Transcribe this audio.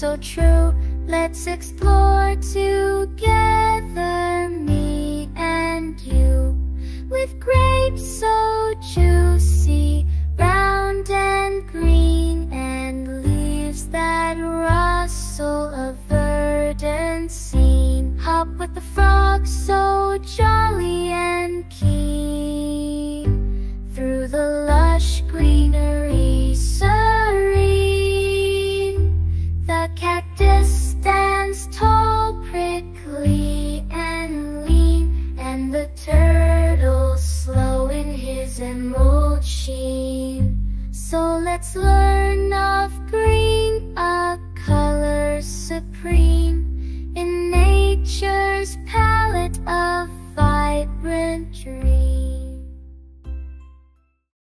so true. Let's explore together, me and you, with grapes so juicy, round and green, and leaves that rustle a verdant scene. Hop with the frogs so jolly,